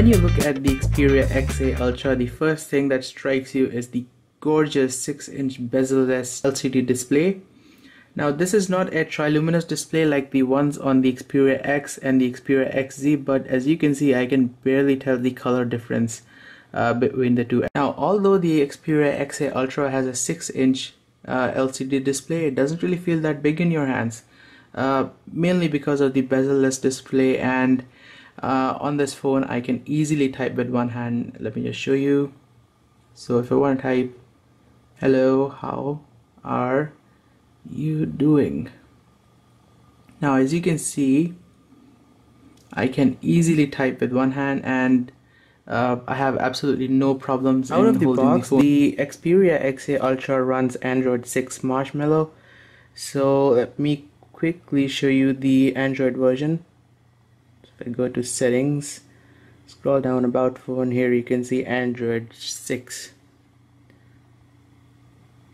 When you look at the Xperia XA Ultra, the first thing that strikes you is the gorgeous 6-inch bezel-less LCD display. Now this is not a triluminous display like the ones on the Xperia X and the Xperia XZ, but as you can see I can barely tell the color difference between the two. Now although the Xperia XA Ultra has a 6-inch LCD display, it doesn't really feel that big in your hands, mainly because of the bezel-less display, and on this phone I can easily type with one hand. Let me just show you. So if I want to type hello, how are you doing? Now as you can see I can easily type with one hand, and I have absolutely no problems out of the box. The Xperia XA Ultra runs Android 6 Marshmallow, so let me quickly show you the Android version. So if I go to settings, scroll down, about phone, here you can see Android 6,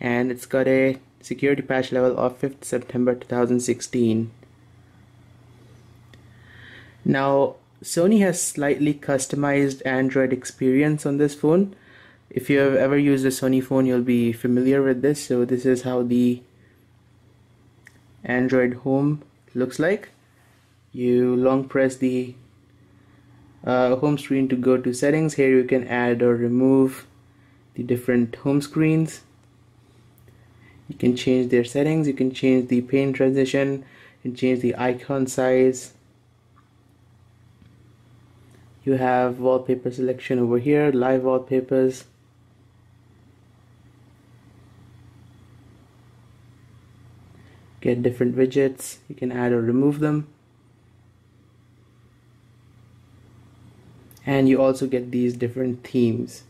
and it's got a security patch level of 5th September 2016. Now Sony has slightly customized Android experience on this phone. If you have ever used a Sony phone, you'll be familiar with this. So this is how the Android Home looks like. You long press the home screen to go to settings. Here you can add or remove the different home screens. You can change their settings, you can change the pane transition, you can change the icon size. You have wallpaper selection over here, live wallpapers. Get different widgets, you can add or remove them. And you also get these different themes,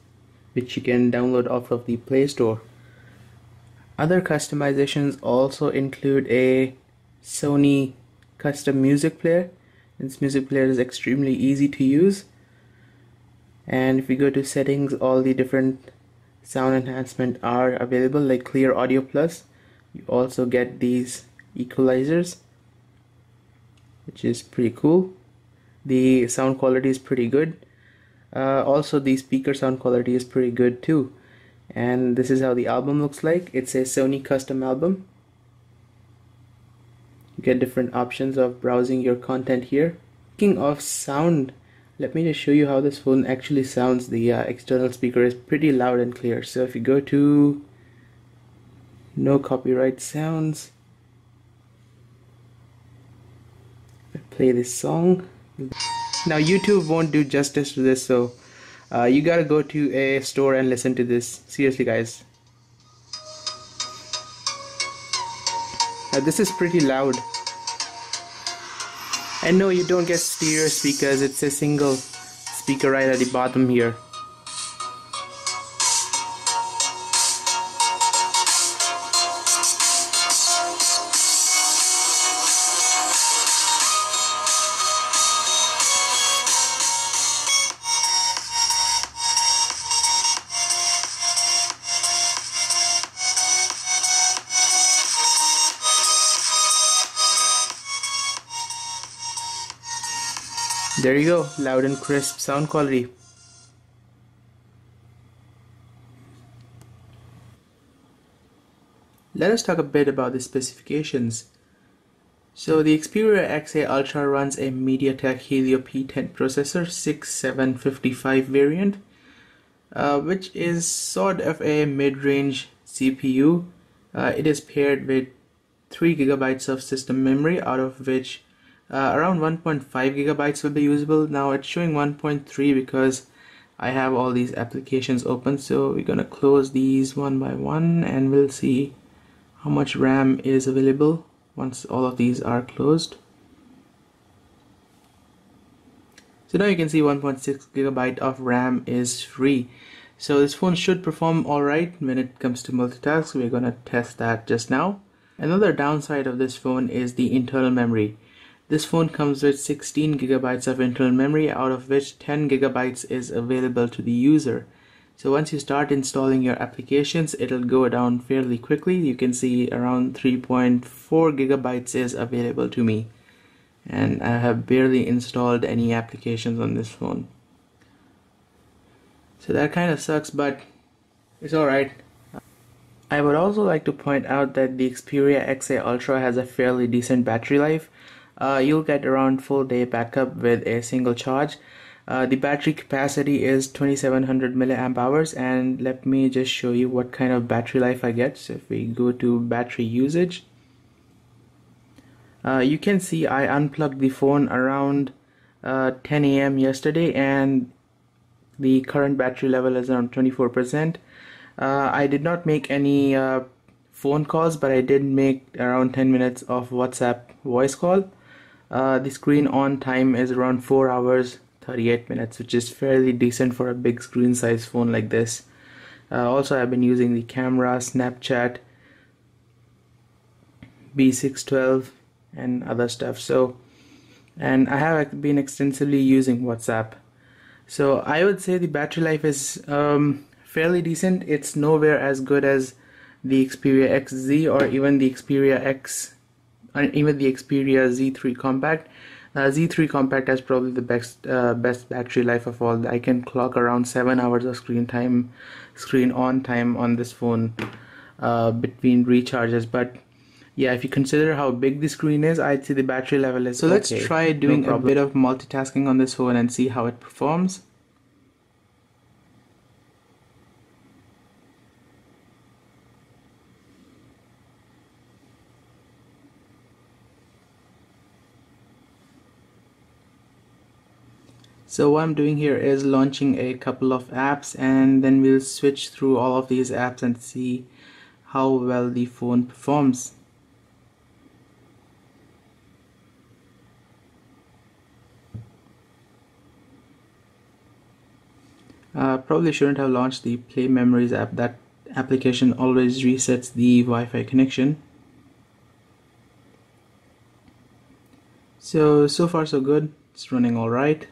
which you can download off of the Play Store. Other customizations also include a Sony custom music player. This music player is extremely easy to use, and if we go to settings, all the different sound enhancement are available, like Clear Audio Plus. You also get these equalizers, which is pretty cool. The sound quality is pretty good. Also the speaker sound quality is pretty good too. And this is how the album looks like. It's a Sony custom album. You get different options of browsing your content here. Speaking of sound, let me just show you how this phone actually sounds. The external speaker is pretty loud and clear. So if you go to no copyright sounds, I play this song. Now YouTube won't do justice to this, so you gotta go to a store and listen to this. Seriously guys. Now this is pretty loud. And no, you don't get stereo speakers, it's a single speaker right at the bottom here. There you go, loud and crisp sound quality. Let us talk a bit about the specifications. So the Xperia XA Ultra runs a MediaTek Helio P10 processor, 6755 variant, which is sort of a mid-range CPU. It is paired with 3 GB of system memory, out of which around 1.5 GB will be usable. Now it's showing 1.3 because I have all these applications open, so we're gonna close these one by one and we'll see how much RAM is available once all of these are closed. So now you can see 1.6 GB of RAM is free. So this phone should perform alright when it comes to multitask. We're gonna test that just now. Another downside of this phone is the internal memory. This phone comes with 16 GB of internal memory, out of which 10 GB is available to the user. So once you start installing your applications, it'll go down fairly quickly. You can see around 3.4 GB is available to me, and I have barely installed any applications on this phone. So that kind of sucks, but it's alright. I would also like to point out that the Xperia XA Ultra has a fairly decent battery life. You'll get around full day backup with a single charge. The battery capacity is 2700 mAh, and let me just show you what kind of battery life I get. So if we go to battery usage, you can see I unplugged the phone around 10 a.m. yesterday, and the current battery level is around 24%. I did not make any phone calls, but I did make around 10 minutes of WhatsApp voice call. The screen on time is around 4 hours 38 minutes, which is fairly decent for a big screen size phone like this. Also, I've been using the camera, Snapchat, B612 and other stuff. So, and I have been extensively using WhatsApp. So I would say the battery life is fairly decent. It's nowhere as good as the Xperia XZ or even the Xperia X, or even the Xperia Z3 Compact. Z3 Compact has probably the best battery life of all. I can clock around 7 hours of screen on time on this phone between recharges. But yeah, if you consider how big the screen is, I'd say the battery level is okay. So let's try doing a bit of multitasking on this phone and see how it performs. So what I'm doing here is launching a couple of apps, and then we'll switch through all of these apps and see how well the phone performs. Probably shouldn't have launched the Play Memories app. That application always resets the Wi-Fi connection. So far so good. It's running all right.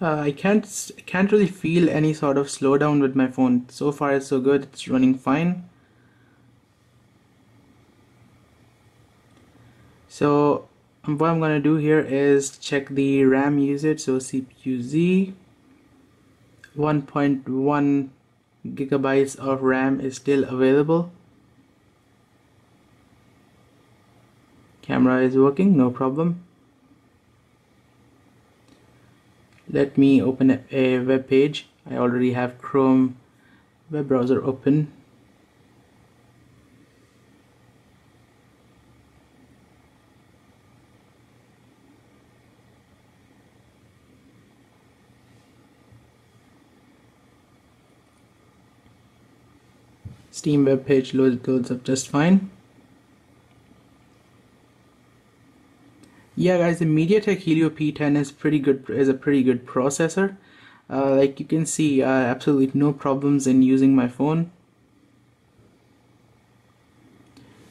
I can't really feel any sort of slowdown with my phone. So far it's so good, it's running fine. So what I'm gonna do here is check the RAM usage. So CPU-Z, 1.1 gigabytes of RAM is still available. Camera is working, no problem. Let me open up a web page. I already have Chrome web browser open. Steam web page loads up just fine. Yeah guys, the MediaTek Helio P10 is a pretty good processor. Like you can see, absolutely no problems in using my phone.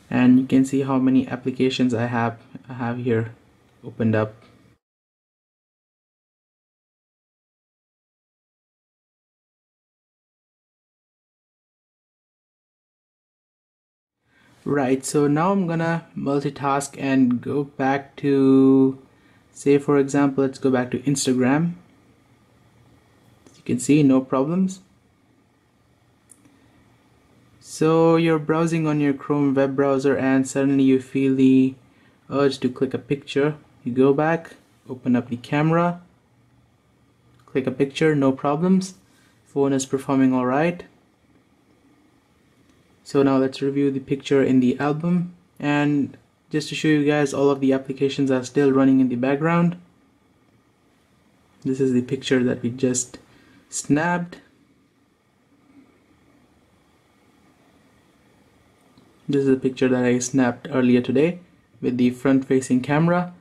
And you can see how many applications I have here opened up. Right, so now I'm gonna multitask and go back to, say for example, let's go back to Instagram. As you can see, no problems. So you're browsing on your Chrome web browser and suddenly you feel the urge to click a picture. You go back, open up the camera, click a picture, no problems. Phone is performing all right. So now let's review the picture in the album, and just to show you guys, all of the applications are still running in the background. This is the picture that we just snapped. This is a picture that I snapped earlier today with the front-facing camera.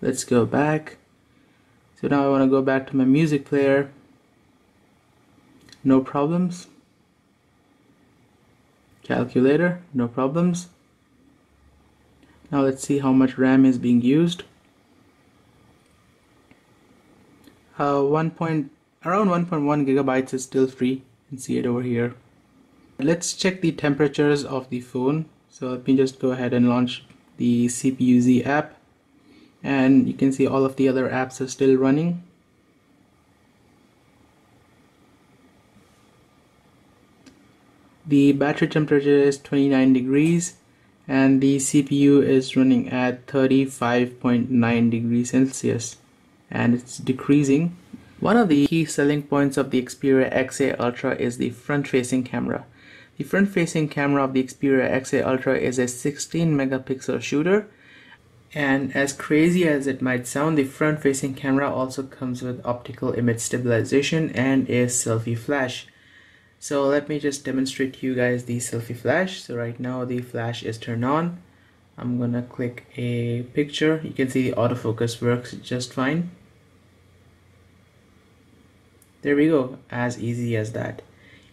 Let's go back. So now I want to go back to my music player. No problems. calculator, no problems. Now let's see how much RAM is being used. Around 1.1 gigabytes is still free. You can see it over here. Let's check the temperatures of the phone. So let me just go ahead and launch the CPU-Z app, and you can see all of the other apps are still running. The battery temperature is 29 degrees and the CPU is running at 35.9 degrees Celsius, and it's decreasing. One of the key selling points of the Xperia XA Ultra is the front-facing camera. The front-facing camera of the Xperia XA Ultra is a 16-megapixel shooter, and as crazy as it might sound, the front-facing camera also comes with optical image stabilization and a selfie flash. So let me just demonstrate to you guys the selfie flash. So right now the flash is turned on. I'm gonna click a picture. You can see the autofocus works just fine. There we go, as easy as that.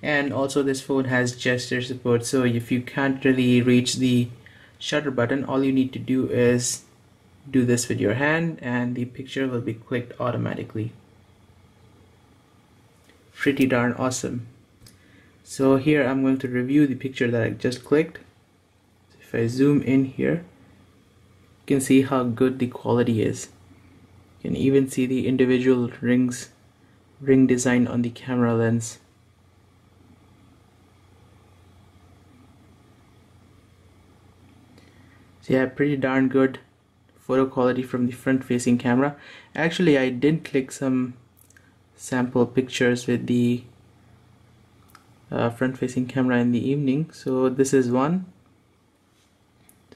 And also this phone has gesture support, so if you can't really reach the shutter button, all you need to do is do this with your hand and the picture will be clicked automatically. Pretty darn awesome. So here I'm going to review the picture that I just clicked. If I zoom in here, you can see how good the quality is. You can even see the individual ring design on the camera lens. So yeah, pretty darn good photo quality from the front-facing camera. Actually, I did click some sample pictures with the front-facing camera in the evening. So this is one.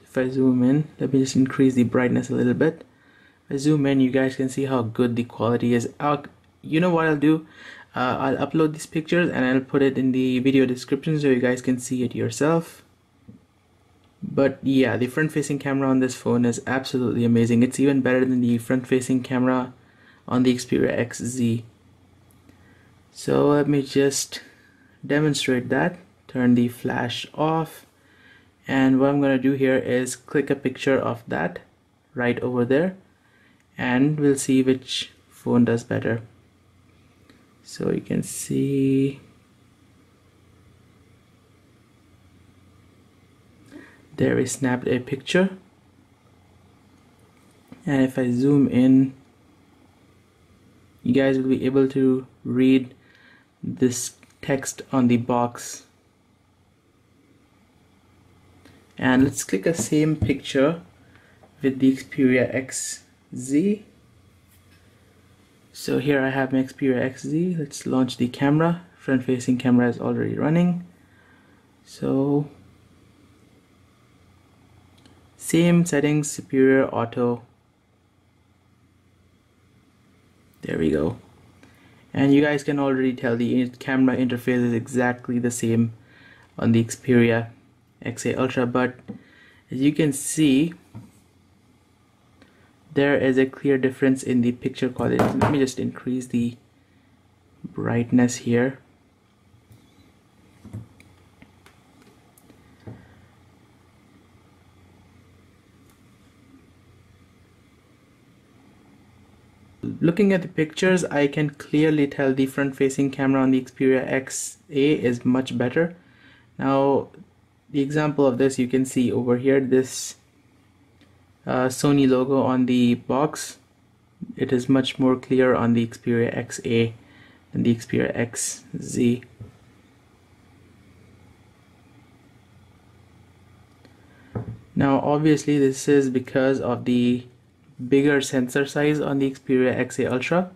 If I zoom in, let me just increase the brightness a little bit. If I zoom in, you guys can see how good the quality is. You know what I'll do? I'll upload these pictures and I'll put it in the video description so you guys can see it yourself. But yeah, the front-facing camera on this phone is absolutely amazing. It's even better than the front-facing camera on the Xperia XZ. So let me just demonstrate that. Turn the flash off. And what I'm going to do here is click a picture of that right over there. And we'll see which phone does better. So you can see there we snapped a picture, and if I zoom in, you guys will be able to read this text on the box. And let's click the same picture with the Xperia XZ. So here I have my Xperia XZ. Let's launch the camera. Front-facing camera is already running. So same settings, superior auto. There we go. And you guys can already tell the camera interface is exactly the same on the Xperia XA Ultra, but as you can see, there is a clear difference in the picture quality. Let me just increase the brightness here. Looking at the pictures, I can clearly tell the front-facing camera on the Xperia XA is much better. Now, the example of this you can see over here, this Sony logo on the box. It is much more clear on the Xperia XA than the Xperia XZ. Now, obviously, this is because of the bigger sensor size on the Xperia XA Ultra.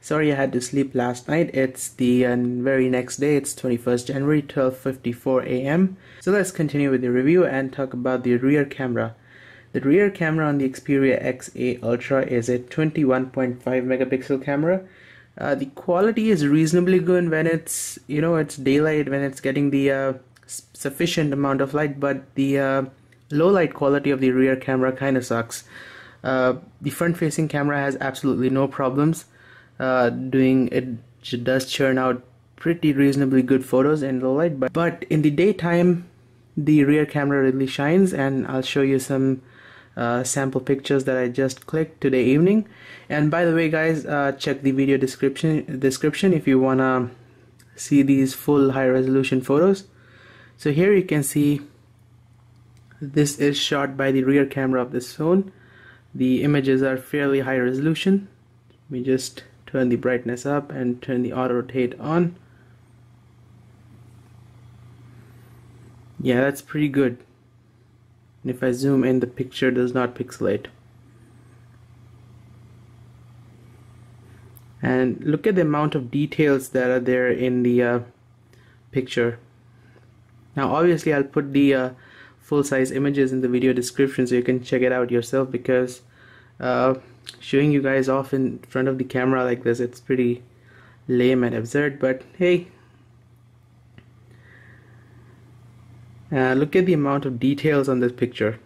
Sorry, I had to sleep last night. It's the very next day. It's 21st January, 12:54 a.m. So let's continue with the review and talk about the rear camera. The rear camera on the Xperia XA Ultra is a 21.5 megapixel camera. The quality is reasonably good when it's, you know, it's daylight, when it's getting the sufficient amount of light, but the low light quality of the rear camera kind of sucks. The front-facing camera has absolutely no problems. It does churn out pretty reasonably good photos in low light, but in the daytime the rear camera really shines, and I'll show you some sample pictures that I just clicked today evening. And by the way guys, check the video description if you wanna see these full high resolution photos. So here you can see this is shot by the rear camera of this phone. The images are fairly high resolution. Let me just turn the brightness up and turn the auto rotate on. Yeah, that's pretty good. And if I zoom in, the picture does not pixelate. And look at the amount of details that are there in the picture. Now obviously I'll put the full-size images in the video description so you can check it out yourself, because showing you guys off in front of the camera like this, it's pretty lame and absurd, but hey. Look at the amount of details on this picture.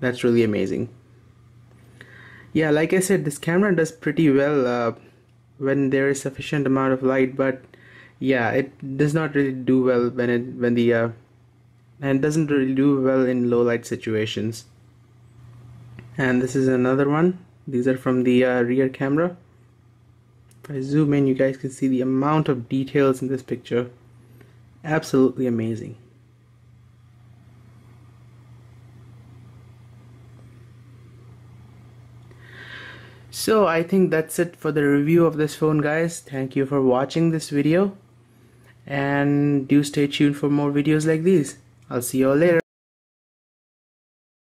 That's really amazing. Yeah, like I said, this camera does pretty well when there is sufficient amount of light, but yeah, it does not really do well and doesn't really do well in low light situations. And this is another one. These are from the rear camera. If I zoom in, you guys can see the amount of details in this picture. Absolutely amazing. So I think that's it for the review of this phone guys. Thank you for watching this video, and do stay tuned for more videos like these. I'll see you all later.